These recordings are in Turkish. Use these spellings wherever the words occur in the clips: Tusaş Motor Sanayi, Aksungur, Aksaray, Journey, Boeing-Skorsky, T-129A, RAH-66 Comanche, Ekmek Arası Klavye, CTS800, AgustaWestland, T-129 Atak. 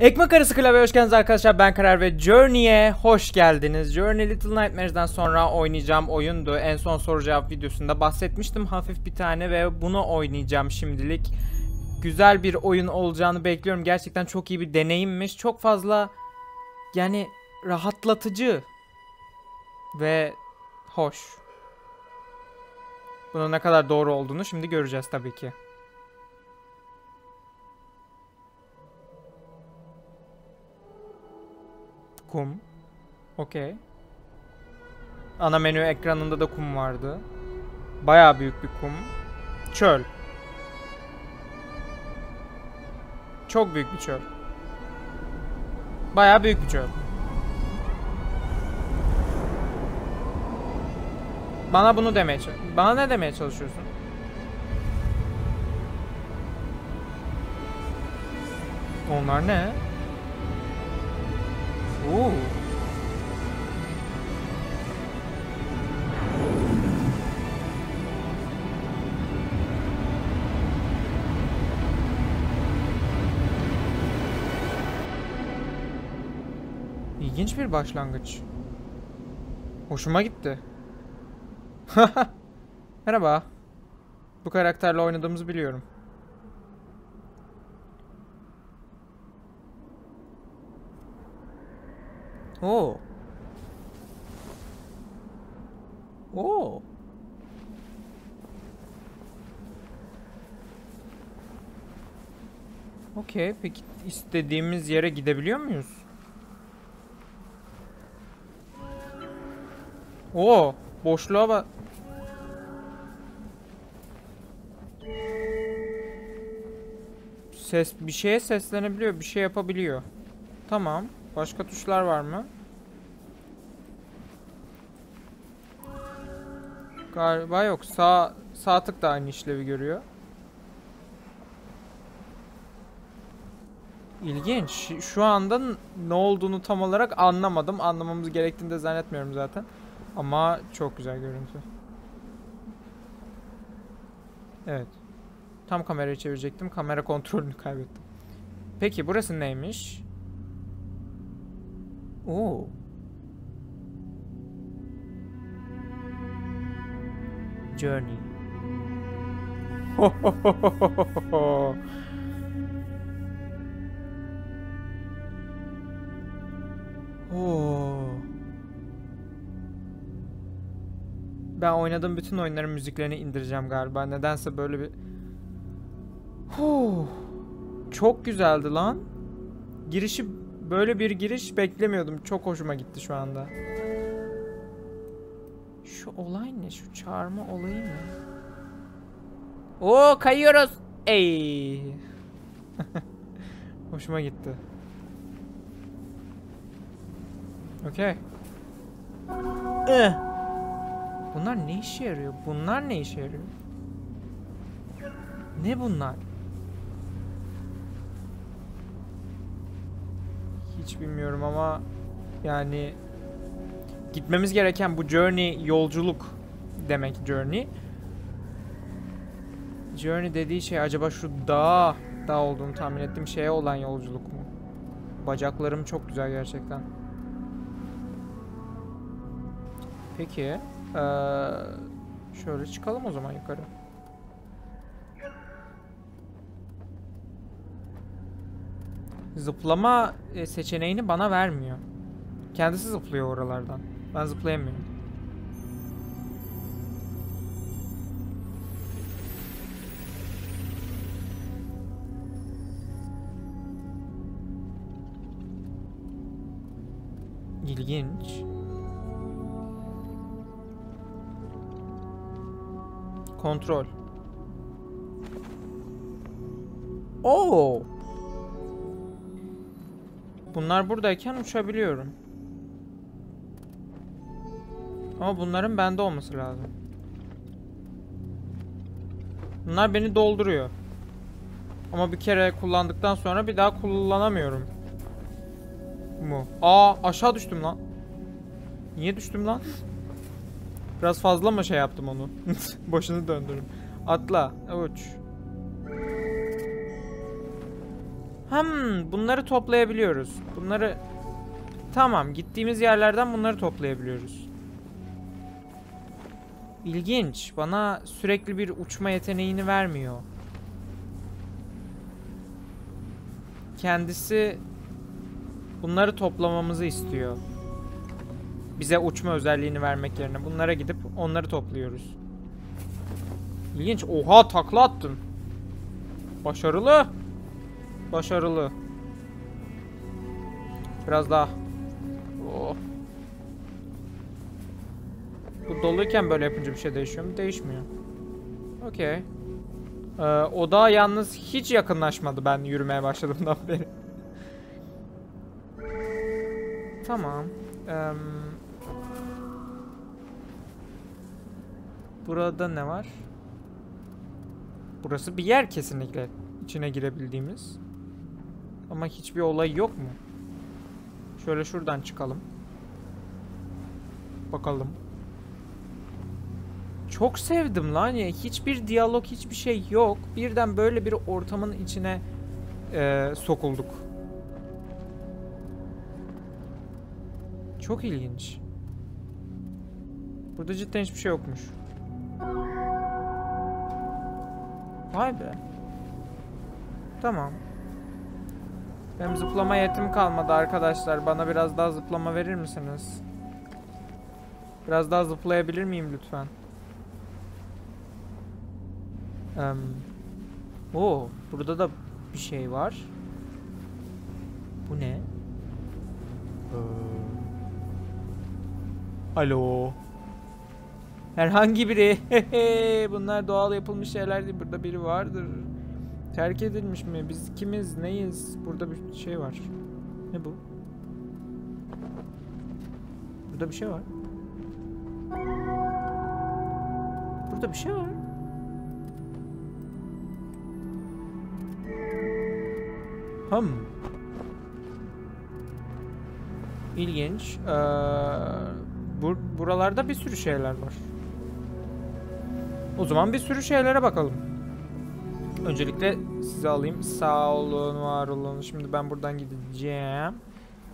Ekmek Arası Klavye hoş geldiniz arkadaşlar, ben Karar ve Journey'e hoş geldiniz. Journey Little Nightmares'den sonra oynayacağım oyundu. En son soru cevap videosunda bahsetmiştim hafif bir tane ve bunu oynayacağım şimdilik. Güzel bir oyun olacağını bekliyorum. Gerçekten çok iyi bir deneyimmiş. Çok fazla yani rahatlatıcı ve hoş. Bunun ne kadar doğru olduğunu şimdi göreceğiz tabii ki. Kum. Okey. Ana menü ekranında da kum vardı. Bayağı büyük bir kum. Çöl. Çok büyük bir çöl. Bayağı büyük bir çöl. Bana bunu demeye çalışıyorsun. Bana ne demeye çalışıyorsun? Onlar ne? Oo. İlginç bir başlangıç. Hoşuma gitti. Merhaba. Bu karakterle oynadığımızı biliyorum. Oo. Oo. Okey, peki istediğimiz yere gidebiliyor muyuz? Oo, boşluğa bak. Bir şeye seslenebiliyor, bir şey yapabiliyor. Tamam. Başka tuşlar var mı? Galiba yok. Sağ tık da aynı işlevi görüyor. İlginç. Şu anda ne olduğunu tam olarak anlamadım. Anlamamız gerektiğini de zannetmiyorum zaten. Ama çok güzel görüntü. Evet. Tam kamerayı çevirecektim. Kamera kontrolünü kaybettim. Peki burası neymiş? Oo. Journey. Oo. Ben oynadığım bütün oyunların müziklerini indireceğim galiba. Nedense böyle bir... Oh. Çok güzeldi lan. Girişi... Böyle bir giriş beklemiyordum. Çok hoşuma gitti şu anda. Şu olay ne? Şu çağırma olayı mı? Oo, kayıyoruz. Ey. Hoşuma gitti. Okey. Bunlar ne işe yarıyor? Bunlar ne işe yarıyor? Ne bunlar? Hiç bilmiyorum ama yani gitmemiz gereken bu journey, yolculuk demek journey. Journey dediği şey acaba şu dağ olduğunu tahmin ettiğim şeye olan yolculuk mu? Bacaklarım çok güzel gerçekten. Peki şöyle çıkalım o zaman yukarı. Zıplama seçeneğini bana vermiyor. Kendisi zıplıyor oralardan. Ben zıplayamıyorum. İlginç. Kontrol. Oo. Bunlar buradayken uçabiliyorum. Ama bunların bende olması lazım. Bunlar beni dolduruyor. Ama bir kere kullandıktan sonra bir daha kullanamıyorum. Bu. Aa, aşağı düştüm lan. Niye düştüm lan? Biraz fazla mı şey yaptım onu? Başını döndürüm. Atla. Uç. Bunları toplayabiliyoruz. Bunları... Tamam, gittiğimiz yerlerden bunları toplayabiliyoruz. İlginç. Bana sürekli bir uçma yeteneğini vermiyor. Kendisi bunları toplamamızı istiyor. Bize uçma özelliğini vermek yerine bunlara gidip onları topluyoruz. İlginç. Oha, takla attın. Başarılı. Başarılı. Biraz daha. Oh. Bu doluyken böyle yapınca bir şey değişiyor mu? Değişmiyor. Okey. Oda yalnız hiç yakınlaşmadı ben yürümeye başladığımdan beri. Tamam. Burada ne var? Burası bir yer kesinlikle. İçine girebildiğimiz. Ama hiçbir olay yok mu? Şöyle şuradan çıkalım. Bakalım. Çok sevdim lan ya. Hiçbir diyalog, hiçbir şey yok. Birden böyle bir ortamın içine sokulduk. Çok ilginç. Burada cidden hiçbir şey yokmuş. Vay be. Tamam. Benim zıplama yetim kalmadı arkadaşlar. Bana biraz daha zıplama verir misiniz? Biraz daha zıplayabilir miyim lütfen? Burada da bir şey var. Bu ne? Alo. Herhangi biri. Bunlar doğal yapılmış şeyler değil. Burada biri vardır. Terk edilmiş mi? Biz kimiz? Neyiz? Burada bir şey var. Ne bu? Burada bir şey var. Burada bir şey var. İlginç. Buralarda bir sürü şeyler var. O zaman bir sürü şeylere bakalım. Öncelikle sizi alayım. Sağ olun, var olun. Şimdi ben buradan gideceğim.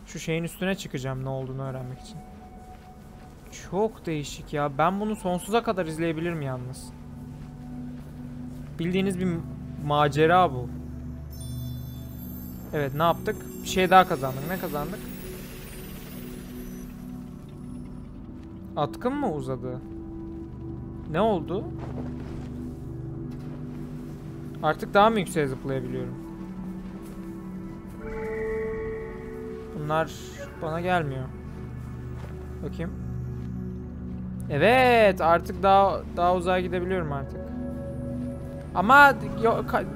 Şu şeyin üstüne çıkacağım ne olduğunu öğrenmek için. Çok değişik ya. Ben bunu sonsuza kadar izleyebilirim yalnız. Bildiğiniz bir macera bu. Evet, ne yaptık? Bir şey daha kazandık. Ne kazandık? Atkım mı uzadı? Ne oldu? Artık daha mı yükseğe zıplayabiliyorum? Bunlar bana gelmiyor. Bakayım. Evet, artık daha uzağa gidebiliyorum artık. Ama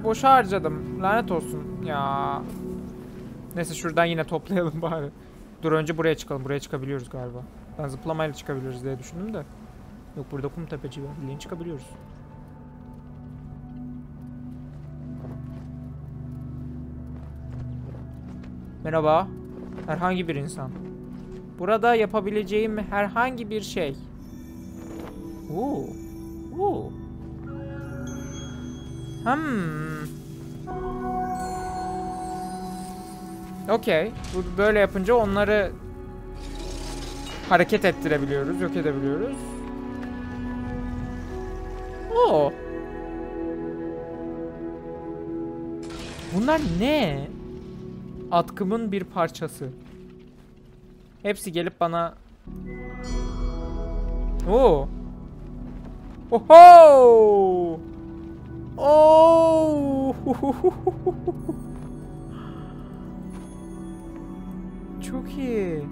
boşa harcadım. Lanet olsun ya. Neyse, şuradan yine toplayalım bari. Dur, önce buraya çıkalım. Buraya çıkabiliyoruz galiba. Ben zıplamayla çıkabiliyoruz diye düşündüm de. Yok, burada kum tepeci var. Bildiğin çıkabiliyoruz. Merhaba. Herhangi bir insan. Burada yapabileceğim herhangi bir şey. Okey. Böyle yapınca onları hareket ettirebiliyoruz, yok edebiliyoruz. Bunlar ne? Atkımın bir parçası. Hepsi gelip bana... Oho! Çok iyi.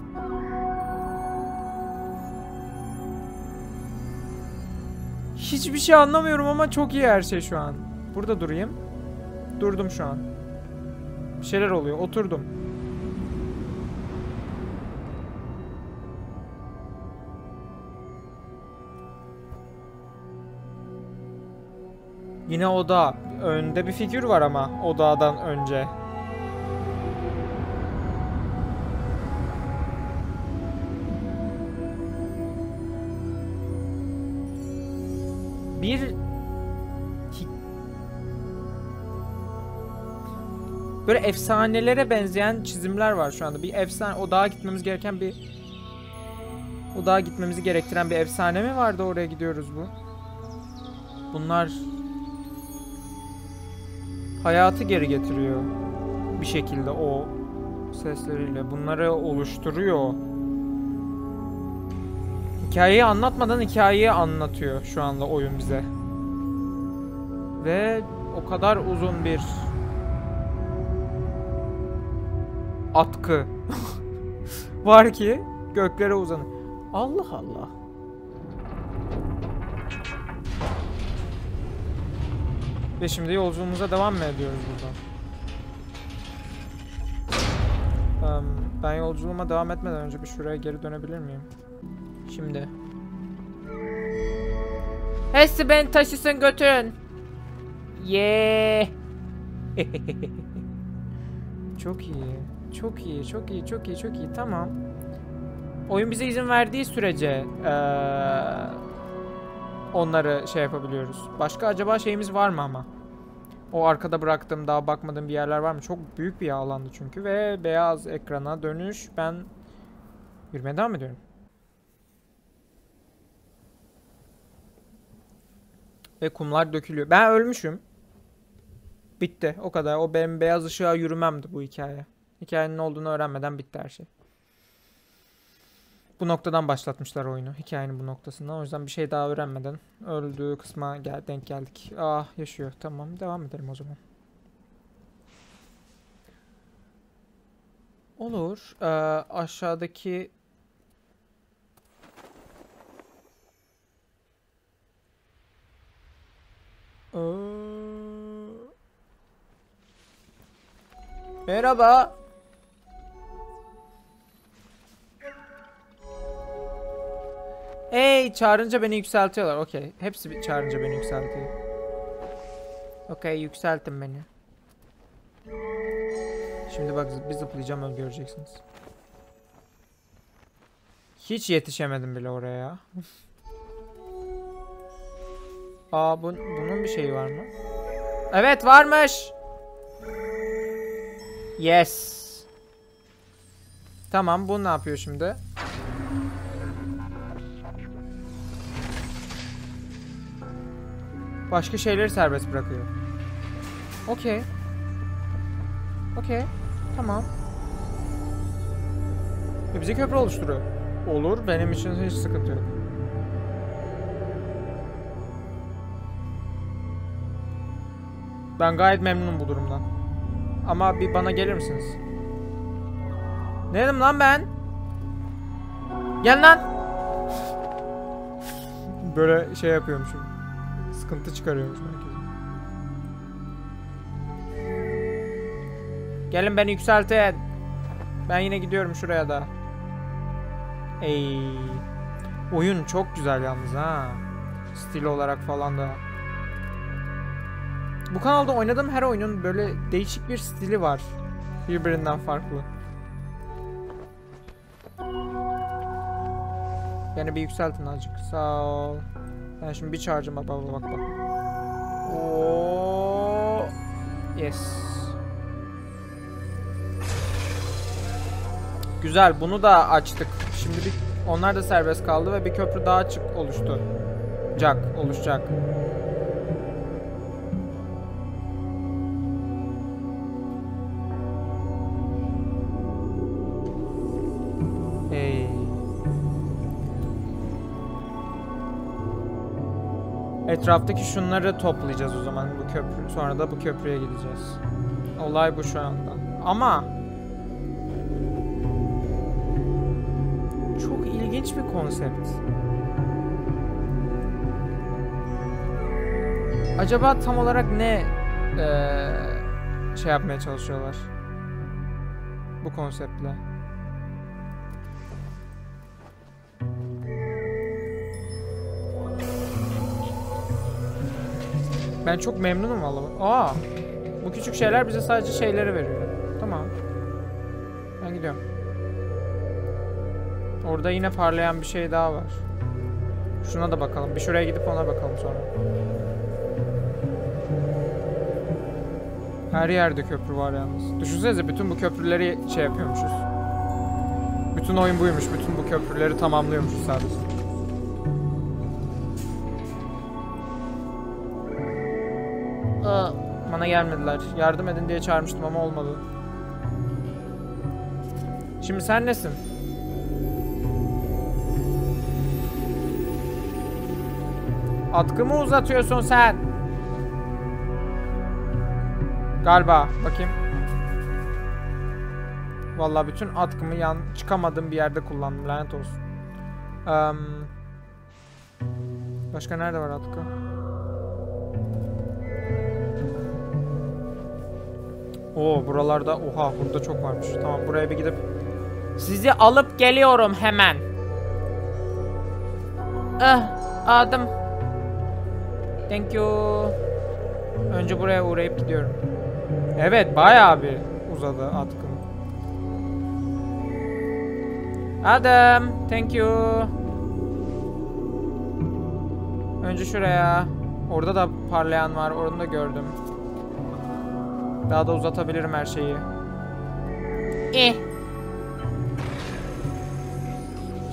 Hiçbir şey anlamıyorum ama çok iyi her şey şu an. Burada durayım. Durdum şu an. Bir şeyler oluyor. Oturdum. Yine oda. Önde bir figür var ama odadan önce. Böyle efsanelere benzeyen çizimler var şu anda. Bir efsane, o dağa gitmemiz gereken bir... O dağa gitmemizi gerektiren bir efsane mi vardı, oraya gidiyoruz bu? Bunlar... Hayatı geri getiriyor. Bir şekilde o sesleriyle. Bunları oluşturuyor. Hikayeyi anlatmadan hikayeyi anlatıyor şu anda oyun bize. Ve o kadar uzun bir... atkı var ki göklere uzanır. Allah Allah. Ve şimdi yolculuğumuza devam mı ediyoruz burada? Ben yolculuğuma devam etmeden önce bir şuraya geri dönebilir miyim? Şimdi. Hepsi beni taşısın götürün. Yeee. Çok iyi. Çok iyi, çok iyi, çok iyi, çok iyi. Tamam. Oyun bize izin verdiği sürece onları şey yapabiliyoruz. Başka acaba şeyimiz var mı ama? O arkada bıraktığım, daha bakmadığım bir yerler var mı? Çok büyük bir alandı çünkü ve beyaz ekrana dönüş. Ben yürümeye devam ediyorum. Ve kumlar dökülüyor. Ben ölmüşüm. Bitti. O kadar. O benim beyaz ışığa yürümemdi bu hikaye. Hikayenin ne olduğunu öğrenmeden bitti her şey. Bu noktadan başlatmışlar oyunu. Hikayenin bu noktasından. O yüzden bir şey daha öğrenmeden öldüğü kısma denk geldik. Ah, yaşıyor. Tamam, devam edelim o zaman. Olur. Aşağıdaki... Merhaba. Hey, çağırınca beni yükseltiyorlar. Okey. Hepsi çağırınca beni yükseltiyor. Okey, yükseltin beni. Şimdi bak, bir zıplayacağım, öyle göreceksiniz. Hiç yetişemedim bile oraya ya. Aa, bunun bir şeyi var mı? Evet, varmış. Yes. Tamam, bu ne yapıyor şimdi? Başka şeyleri serbest bırakıyor. Okey. Okey. Tamam. Bize köprü oluşturuyor. Olur. Benim için hiç sıkıntı yok. Ben gayet memnunum bu durumdan. Ama bir bana gelir misiniz? Neyim lan ben? Gel lan! Böyle şey yapıyormuşum. Sıkıntı çıkarıyoruz herkese. Gelin beni yükseltin. Ben yine gidiyorum şuraya da. Ey. Oyun çok güzel yalnız ha. Stil olarak falan da. Bu kanalda oynadığım her oyunun böyle değişik bir stili var. Birbirinden farklı. Yani bir yükseltin azıcık. Sağ ol. Ben şimdi bir charge'ım, bak bak bak. Oo. Yes. Güzel, bunu da açtık. Şimdi onlar da serbest kaldı ve bir köprü daha oluştu. Oluşacak. Etraftaki şunları toplayacağız o zaman, bu köprü. Sonra da bu köprüye gideceğiz. Olay bu şu anda. Ama çok ilginç bir konsept. Acaba tam olarak ne şey yapmaya çalışıyorlar bu konseptle? Ben çok memnunum vallahi. Aa, bu küçük şeyler bize sadece şeyleri veriyor. Tamam. Ben gidiyorum. Orada yine parlayan bir şey daha var. Şuna da bakalım. Bir şuraya gidip ona bakalım sonra. Her yerde köprü var yalnız. Düşünsenize bütün bu köprüleri şey yapıyormuşuz. Bütün oyun buymuş. Bütün bu köprüleri tamamlıyormuşuz sadece. Aa, bana gelmediler. Yardım edin diye çağırmıştım ama olmadı. Şimdi sen nesin? Atkımı uzatıyorsun sen. Galiba. Bakayım. Vallahi bütün atkımı çıkamadığım bir yerde kullandım. Lanet olsun. Başka nerede var atkı? Oo, buralarda. Oha, burada çok varmış. Tamam, buraya bir gidip sizi alıp geliyorum hemen. Adım. Thank you. Önce buraya uğrayıp gidiyorum. Evet, bayağı bir uzadı atkım. Adam, thank you. Önce şuraya. Orada da parlayan var. Onu da gördüm. Daha da uzatabilirim her şeyi.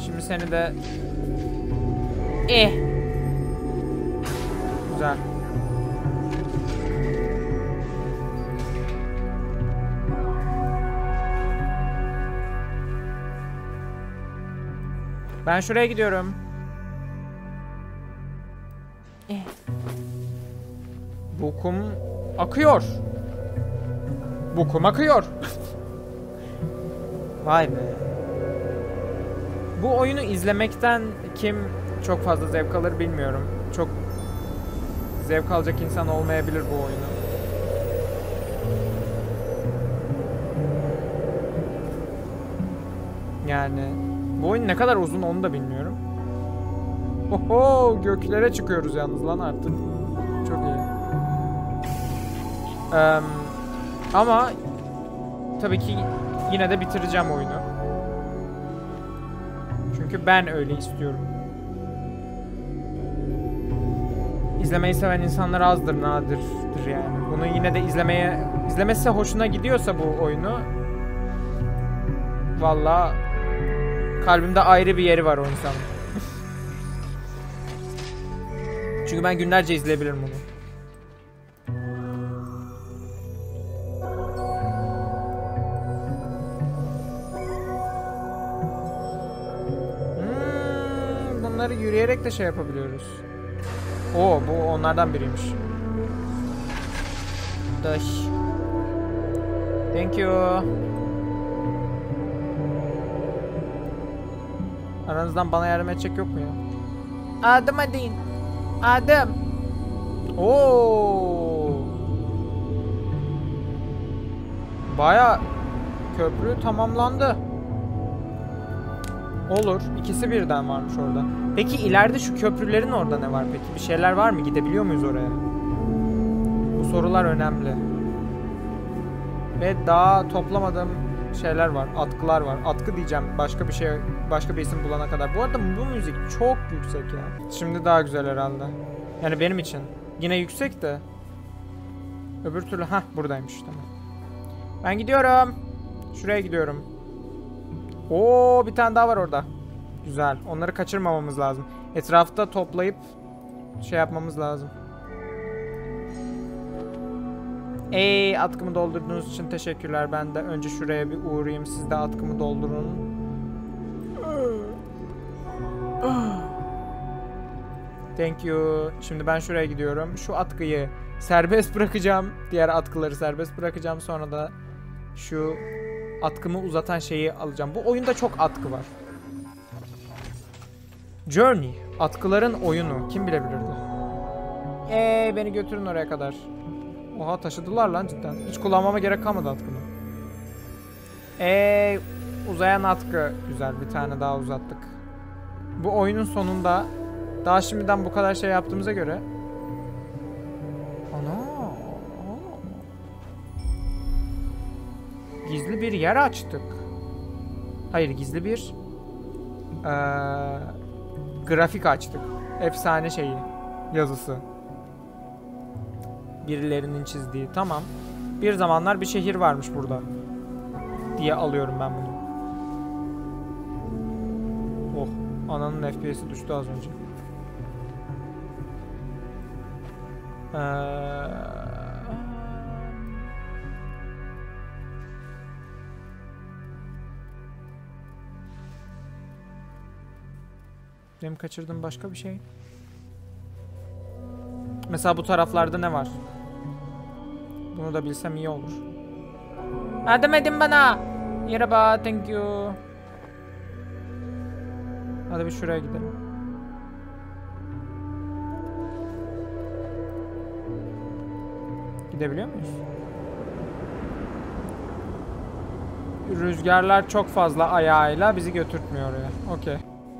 Şimdi seni de... Güzel. Ben şuraya gidiyorum. Bu kum akıyor. Bu kum akıyor. Vay be. Bu oyunu izlemekten kim çok fazla zevk alır bilmiyorum. Çok zevk alacak insan olmayabilir bu oyunu. Yani bu oyun ne kadar uzun onu da bilmiyorum. Oho, göklere çıkıyoruz yalnız lan artık. Çok iyi. Ama tabii ki yine de bitireceğim oyunu. Çünkü ben öyle istiyorum. İzlemeyi seven insanlar azdır, nadirdir yani. Bunu yine de izlemesi hoşuna gidiyorsa bu oyunu, vallahi kalbimde ayrı bir yeri var o insanın. Çünkü ben günlerce izleyebilirim bunu. Yürüyerek de şey yapabiliyoruz. Oo, bu onlardan biriymiş. Dash. Thank you. Aranızdan bana yardım edecek yok mu ya? Adım hadi. Adım. Oo. Bayağı köprü tamamlandı. Olur. İkisi birden varmış orada. Peki ileride şu köprülerin orada ne var peki? Bir şeyler var mı? Gidebiliyor muyuz oraya? Bu sorular önemli. Ve daha toplamadığım şeyler var. Atkılar var. Atkı diyeceğim. Başka bir şey, başka bir isim bulana kadar. Bu arada bu müzik çok yüksek ya. Şimdi daha güzel herhalde. Yani benim için. Yine yüksek de. Öbür türlü buradaymış tamam. Ben gidiyorum. Şuraya gidiyorum. Oo, bir tane daha var orada. Güzel. Onları kaçırmamamız lazım. Etrafta toplayıp şey yapmamız lazım. Atkımı doldurduğunuz için teşekkürler. Ben de önce şuraya bir uğrayayım. Siz de atkımı doldurun. Thank you. Şimdi ben şuraya gidiyorum. Şu atkıyı serbest bırakacağım. Diğer atkıları serbest bırakacağım. Sonra da şu atkımı uzatan şeyi alacağım. Bu oyunda çok atkı var. Journey. Atkıların oyunu. Kim bilebilirdi? Beni götürün oraya kadar. Oha, taşıdılar lan cidden. Hiç kullanmama gerek kalmadı atkımı. Uzayan atkı. Güzel, bir tane daha uzattık. Bu oyunun sonunda daha şimdiden bu kadar şey yaptığımıza göre. Ana. Gizli bir yer açtık. Hayır, gizli bir grafik açtık. Efsane şeyi. Yazısı. Birilerinin çizdiği. Tamam. Bir zamanlar bir şehir varmış burada diye alıyorum ben bunu. Oh, ananın FPS'i düştü az önce. Benim kaçırdım başka bir şey. Mesela bu taraflarda ne var? Bunu da bilsem iyi olur. Yardım edin bana. Merhaba, thank you. Hadi bir şuraya gidelim. Gidebiliyor muyuz? Rüzgarlar çok fazla ayağıyla bizi götürtmüyor ya. Okey.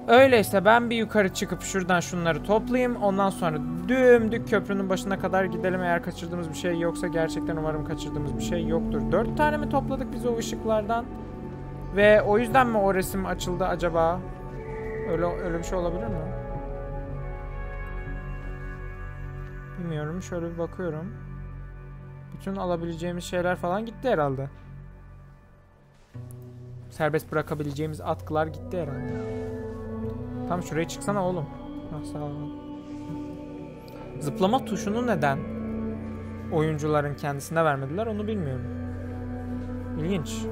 Öyleyse ben bir yukarı çıkıp şuradan şunları toplayayım. Ondan sonra dümdük köprünün başına kadar gidelim. Eğer kaçırdığımız bir şey yoksa, gerçekten umarım kaçırdığımız bir şey yoktur. 4 tane mi topladık biz o ışıklardan? Ve o yüzden mi o resim açıldı acaba? Öyle bir şey olabilir mi? Bilmiyorum. Şöyle bir bakıyorum. Bütün alabileceğimiz şeyler falan gitti herhalde. Serbest bırakabileceğimiz atkılar gitti herhalde. Tam şuraya çıksana oğlum. Ah, sağ ol. Zıplama tuşunu neden oyuncuların kendisine vermediler onu bilmiyorum. İlginç.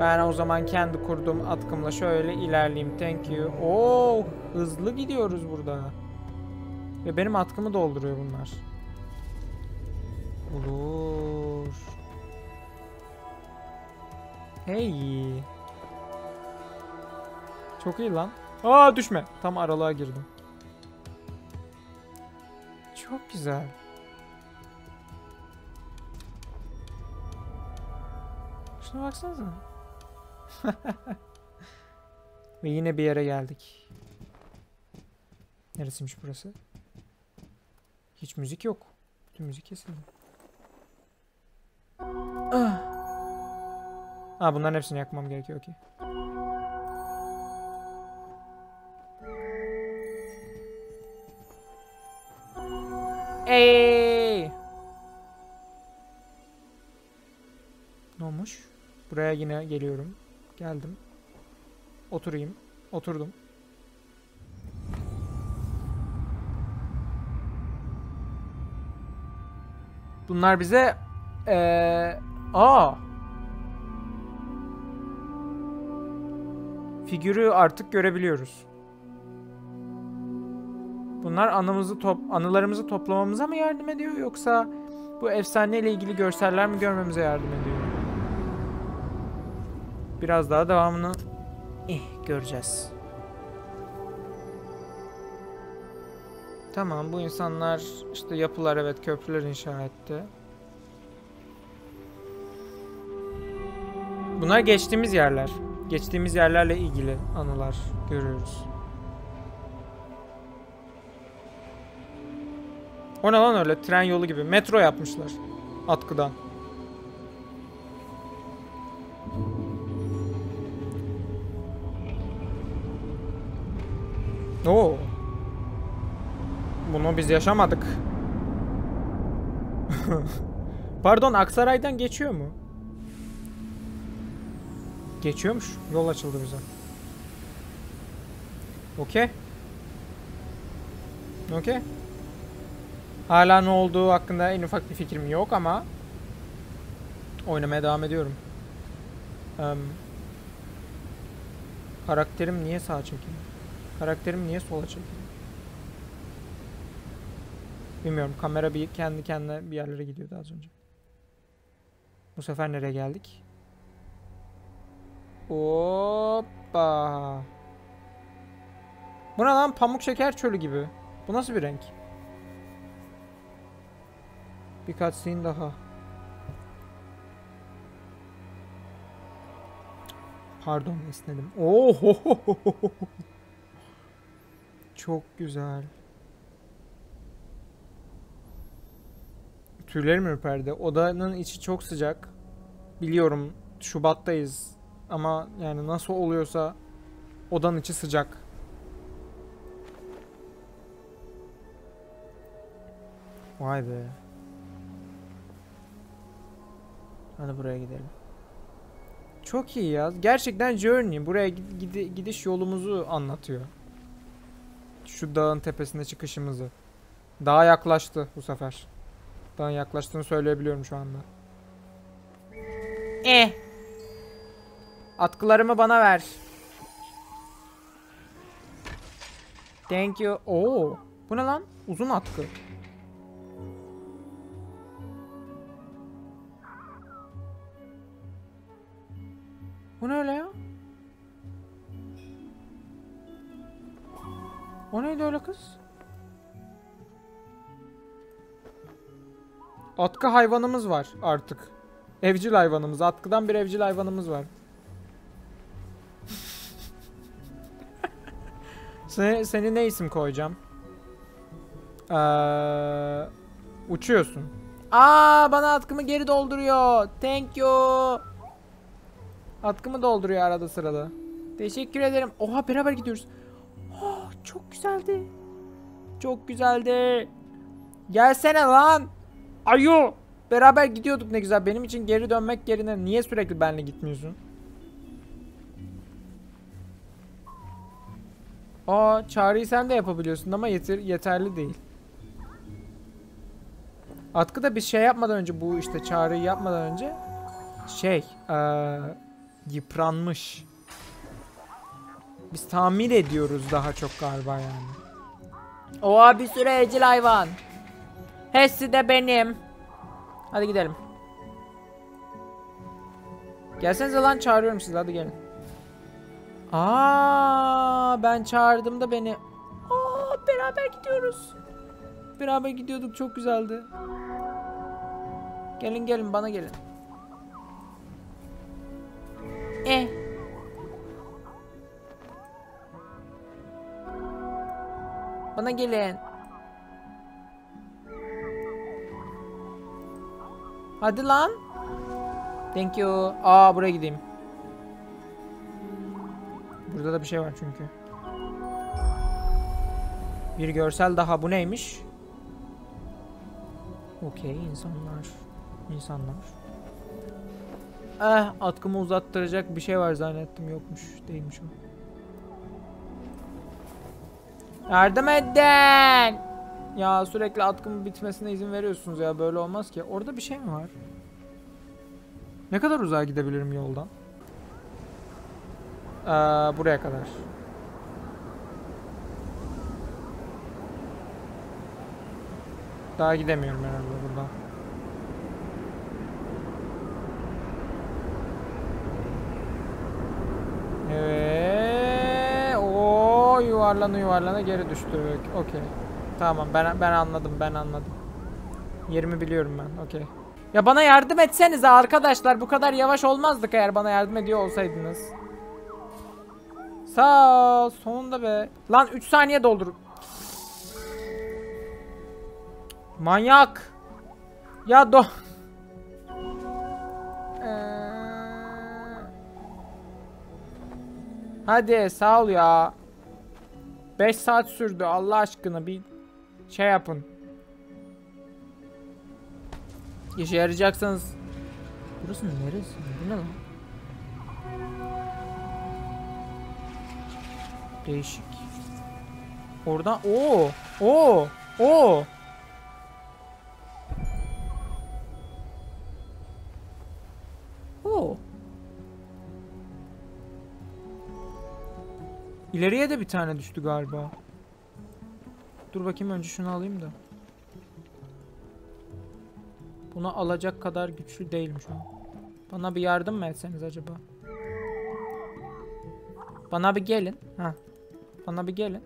Ben o zaman kendi kurduğum atkımla şöyle ilerleyeyim. Thank you. Oo, hızlı gidiyoruz burada. Ve benim atkımı dolduruyor bunlar. Olur. Hey. Çok iyi lan. Aa, düşme. Tam aralığa girdim. Çok güzel. Şuna baksanıza. Ve yine bir yere geldik. Neresiymiş burası? Hiç müzik yok. Bütün müzik kesildi. Aa, bunların hepsini yakmam gerekiyor ki. Ne olmuş? Buraya yine geliyorum. Geldim. Oturayım. Oturdum. Bunlar bize figürü artık görebiliyoruz. Bunlar anılarımızı toplamamıza mı yardım ediyor, yoksa bu efsaneyle ilgili görseller mi görmemize yardım ediyor? Biraz daha devamını göreceğiz. Tamam, bu insanlar işte yapılar, evet, köprüler inşa etti. Bunlar geçtiğimiz yerler. Geçtiğimiz yerlerle ilgili anılar görüyoruz. O ne lan öyle? Tren yolu gibi. Metro yapmışlar. Atkıdan. Oo. Bunu biz yaşamadık. Pardon, Aksaray'dan geçiyor mu? Geçiyormuş. Yol açıldı bize. Okey. Okey. Hala ne olduğu hakkında en ufak bir fikrim yok ama oynamaya devam ediyorum. Karakterim niye sağa çekiliyor? Karakterim niye sola çekiliyor? Bilmiyorum. Kamera bir kendi kendine bir yerlere gidiyordu az önce. Bu sefer nereye geldik? Hoppa. Bu ne lan? Pamuk şeker çölü gibi. Bu nasıl bir renk? Birkaç scene daha. Pardon, esnedim. Oho. Çok güzel. Tüylerim ürperdi. Odanın içi çok sıcak. Biliyorum Şubat'tayız ama yani nasıl oluyorsa odanın içi sıcak. Vay be. Hadi buraya gidelim. Çok iyi ya. Gerçekten Journey. Buraya gidiş yolumuzu anlatıyor. Şu dağın tepesine çıkışımızı. Dağa yaklaştı bu sefer. Dağın yaklaştığını söyleyebiliyorum şu anda. Atkılarımı bana ver. Thank you. Oo. Bu ne lan? Uzun atkı. Bu ne öyle ya? O neydi öyle kız? Atkı hayvanımız var artık. Evcil hayvanımız. Atkıdan bir evcil hayvanımız var. Seni ne isim koyacağım? Uçuyorsun. Aa, bana atkımı geri dolduruyor. Thank you. Atkımı dolduruyor arada sırada. Teşekkür ederim. Oha, beraber gidiyoruz. Oh, çok güzeldi. Çok güzeldi. Gelsene lan. Ayo. Beraber gidiyorduk, ne güzel. Benim için geri dönmek yerine niye sürekli benimle gitmiyorsun? Aa, çağrıyı sen de yapabiliyorsun ama yeterli değil. Atkı da bir şey yapmadan önce, bu işte çağrıyı yapmadan önce yıpranmış. Biz tamir ediyoruz daha çok galiba yani. Oha, bir sürü evcil hayvan. Hepsi de benim. Hadi gidelim. Gelsenize lan, çağırıyorum sizi, hadi gelin. Aa, ben çağırdığımda beni. Aa, beraber gidiyoruz. Beraber gidiyorduk, çok güzeldi. Gelin gelin, bana gelin. Bana gelin. Hadi lan. Thank you. Aa, buraya gideyim. Burada da bir şey var çünkü. Bir görsel daha. Bu neymiş? Okey, insanlar. İnsanlar. Atkımı uzattıracak bir şey var zannettim. Yokmuş. Değilmiş o. Yardım edin. Ya sürekli atkımın bitmesine izin veriyorsunuz ya. Böyle olmaz ki. Orada bir şey mi var? Ne kadar uzağa gidebilirim yoldan? Buraya kadar. Daha gidemiyorum herhalde buradan. Evet. Oo, yuvarlana yuvarlana geri düştük. Okey. Tamam, ben anladım, ben anladım. Yerimi biliyorum ben. Okey. Ya bana yardım etsenize arkadaşlar. Bu kadar yavaş olmazdık eğer bana yardım ediyor olsaydınız. Sağ ol, sonunda be. Lan 3 saniye doldur. Manyak. Ya hadi sağ ol ya. 5 saat sürdü, Allah aşkına bir şey yapın. İşe yarayacaksanız. Burası neresi? Bu ne lan? Değişik. Oradan o. İleriye de bir tane düştü galiba. Dur bakayım, önce şunu alayım da. Bunu alacak kadar güçlü değilim şu an. Bana bir yardım mı etseniz acaba? Bana bir gelin. Heh. Bana bir gelin.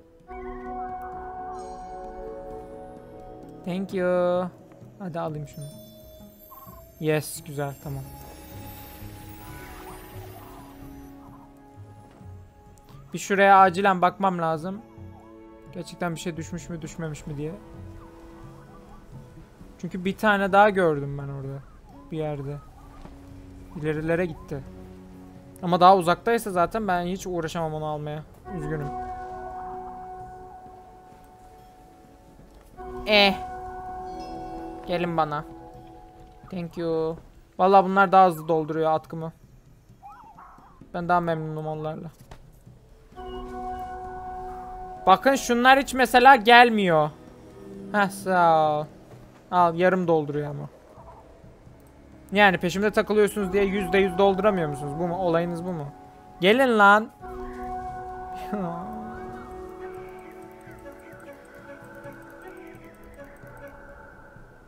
Thank you. Hadi alayım şunu. Yes, güzel, tamam. Bir şuraya acilen bakmam lazım. Gerçekten bir şey düşmüş mü düşmemiş mi diye. Çünkü bir tane daha gördüm ben orada. Bir yerde. İlerilere gitti. Ama daha uzaktaysa zaten ben hiç uğraşamam onu almaya. Üzgünüm. Gelin bana. Thank you. Vallahi bunlar daha hızlı dolduruyor atkımı. Ben daha memnunum onlarla. Bakın şunlar hiç mesela gelmiyor. Heh, sağ ol. Al, yarım dolduruyor ama. Yani peşimde takılıyorsunuz diye %100 dolduramıyor musunuz? Bu mu? Olayınız bu mu? Gelin lan.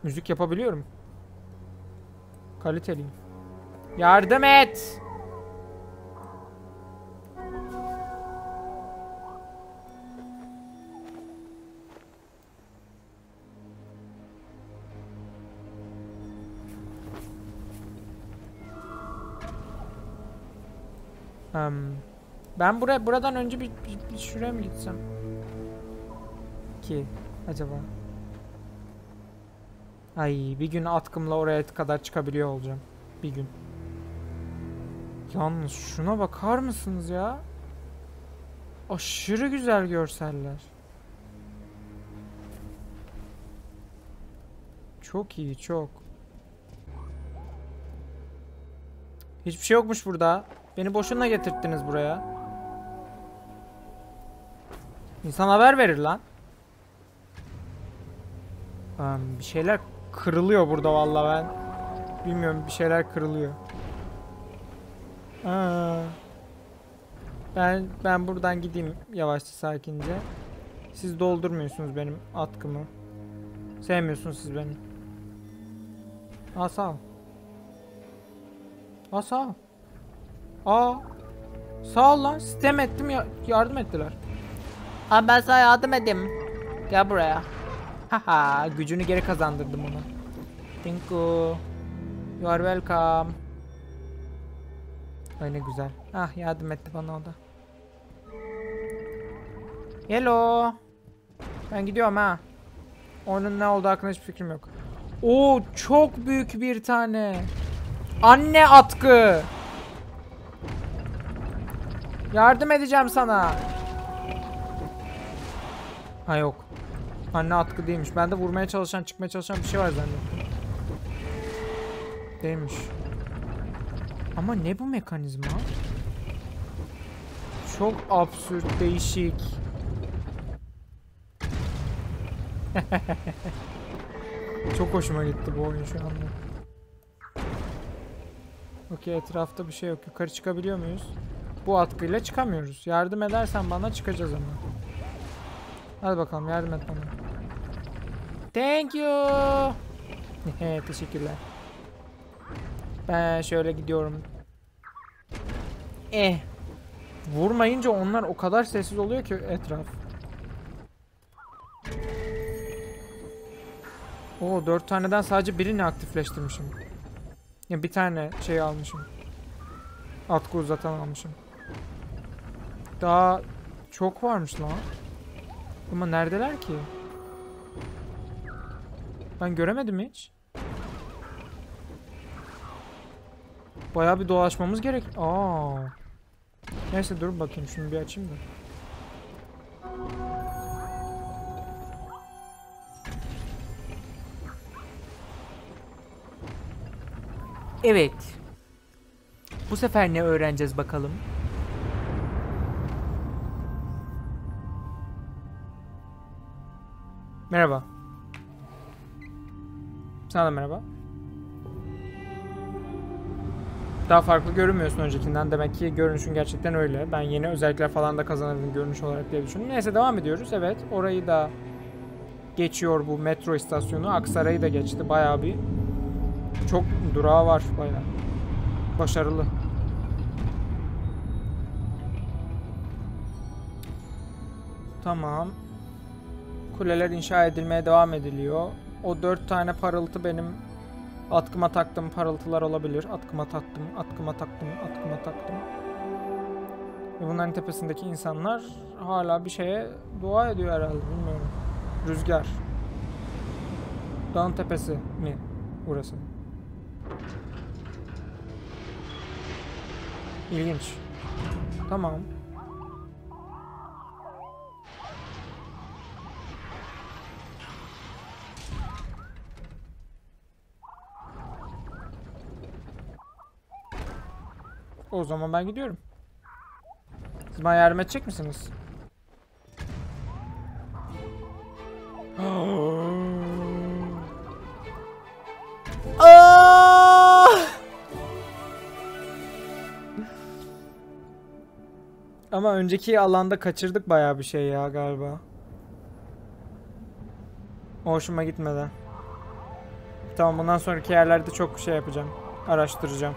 Müzik yapabiliyorum. Kaliteliyim. Yardım et. Ben buradan önce bir şuraya mı gitsem? Ki acaba? Ay, bir gün atkımla oraya kadar çıkabiliyor olacağım. Bir gün. Yalnız şuna bakar mısınız ya? Aşırı güzel görseller. Çok iyi, çok. Hiçbir şey yokmuş burada. Beni boşuna getirttiniz buraya. İnsan haber verir lan. Bir şeyler kırılıyor burada vallahi ben. Bilmiyorum, bir şeyler kırılıyor. Ben buradan gideyim yavaşça, sakince. Siz doldurmuyorsunuz benim atkımı. Sevmiyorsunuz siz beni. Aa, sağ ol. Aa, sağ ol. Aa, sağ ol lan, sistem ettim ya, yardım ettiler. Abi ben sana yardım edeyim. Gel buraya. Haha, gücünü geri kazandırdım ona. Thank you. You are welcome. Ay ne güzel. Ah, yardım etti bana o da. Hello. Ben gidiyorum ha. Onun ne olduğu hakkında hiçbir fikrim yok. Oo, çok büyük bir tane. Anne atkı. Yardım edeceğim sana. Ha yok. Anne atkı değilmiş. Ben de vurmaya çalışan, çıkmaya çalışan bir şey var zannettim. Değilmiş. Ama ne bu mekanizma? Çok absürt, değişik. Çok hoşuma gitti bu oyun şu anda. Okey, etrafta bir şey yok. Yukarı çıkabiliyor muyuz? Bu atkıyla çıkamıyoruz. Yardım edersen bana çıkacağız ama. Hadi bakalım, yardım et bana. Thank you. Teşekkürler. Ben şöyle gidiyorum. Vurmayınca onlar o kadar sessiz oluyor ki etraf. Oo, 4 taneden sadece birini aktifleştirmişim. Ya bir tane şey almışım. Atkı uzatan almışım. Daha çok varmış lan. Ama neredeler ki? Ben göremedim hiç. Bayağı bir dolaşmamız gerek. Aa. Neyse dur bakayım, şunu bir açayım da. Evet. Bu sefer ne öğreneceğiz bakalım? Merhaba. Sana da merhaba. Daha farklı görünmüyorsun öncekinden. Demek ki görünüşün gerçekten öyle. Ben yeni özellikler falan da kazanırdım görünüş olarak diye düşündüm. Neyse, devam ediyoruz. Evet, orayı da geçiyor bu metro istasyonu. Aksaray'ı da geçti. Bayağı bir, çok durağı var bayağı. Başarılı. Tamam. Kuleler inşa edilmeye devam ediliyor. O 4 tane parıltı benim atkıma taktığım parıltılar olabilir. Atkıma taktım. Ve bunların tepesindeki insanlar hala bir şeye dua ediyor herhalde, bilmiyorum. Rüzgar. Dağın tepesi mi burası? İlginç. Tamam. O zaman ben gidiyorum. Siz bana yardım edecek misiniz? Ama önceki alanda kaçırdık bayağı bir şey ya galiba. Hoşuma gitmeden. Tamam, bundan sonraki yerlerde çok şey yapacağım. Araştıracağım.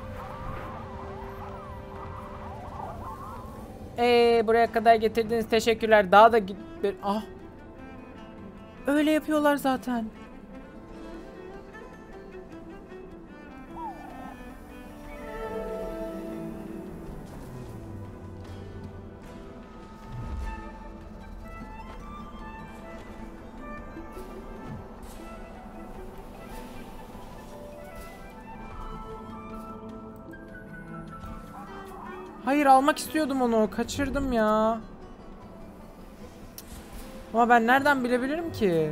Buraya kadar getirdiğiniz teşekkürler. Daha da git... Ah! Öyle yapıyorlar zaten. Hayır, almak istiyordum onu. Kaçırdım ya. Ama ben nereden bilebilirim ki?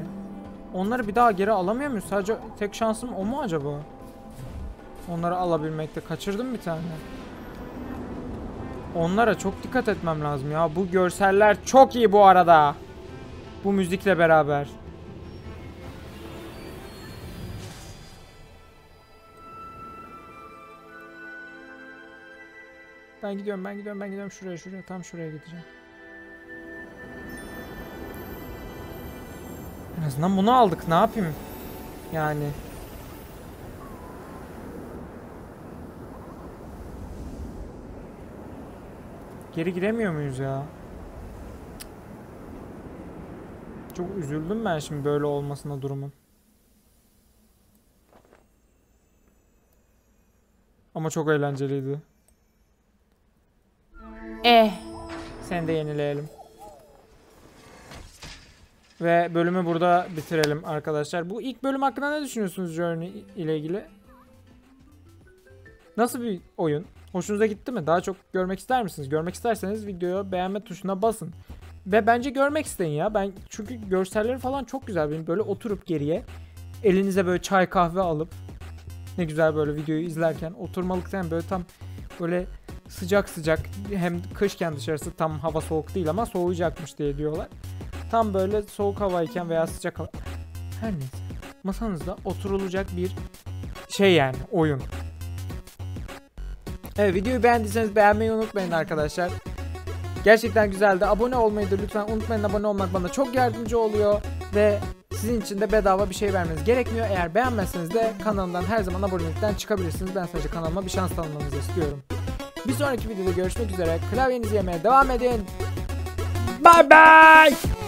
Onları bir daha geri alamıyor muyuz? Sadece tek şansım o mu acaba? Onları alabilmekte. Kaçırdım bir tane. Onlara çok dikkat etmem lazım ya. Bu görseller çok iyi bu arada. Bu müzikle beraber. Ben gidiyorum. Şuraya. Tam şuraya gideceğim. En azından bunu aldık. Ne yapayım? Yani. Geri giremiyor muyuz ya? Çok üzüldüm ben şimdi böyle olmasına durumun. Ama çok eğlenceliydi. Seni de yenileyelim. Ve bölümü burada bitirelim arkadaşlar. Bu ilk bölüm hakkında ne düşünüyorsunuz Journey ile ilgili? Nasıl bir oyun? Hoşunuza gitti mi? Daha çok görmek ister misiniz? Görmek isterseniz videoya beğenme tuşuna basın. Ve bence görmek isteyin ya. Ben çünkü görselleri falan çok güzel. Benim böyle oturup geriye elinize böyle çay kahve alıp ne güzel böyle videoyu izlerken oturmalıktan böyle tam böyle sıcak sıcak, hem kışken dışarısı tam hava soğuk değil ama soğuyacakmış diye diyorlar. Tam böyle soğuk havayken veya sıcak hava, her neyse, masanızda oturulacak bir şey yani oyun. Evet, videoyu beğendiyseniz beğenmeyi unutmayın arkadaşlar. Gerçekten güzeldi. Abone olmayı da lütfen unutmayın. Abone olmak bana çok yardımcı oluyor ve sizin için de bedava bir şey vermeniz gerekmiyor. Eğer beğenmezseniz de kanalımdan her zaman abonelikten çıkabilirsiniz. Ben sadece kanalıma bir şans tanımanızı istiyorum. Bir sonraki videoda görüşmek üzere. Klavyenizi yemeye devam edin. Bye bye.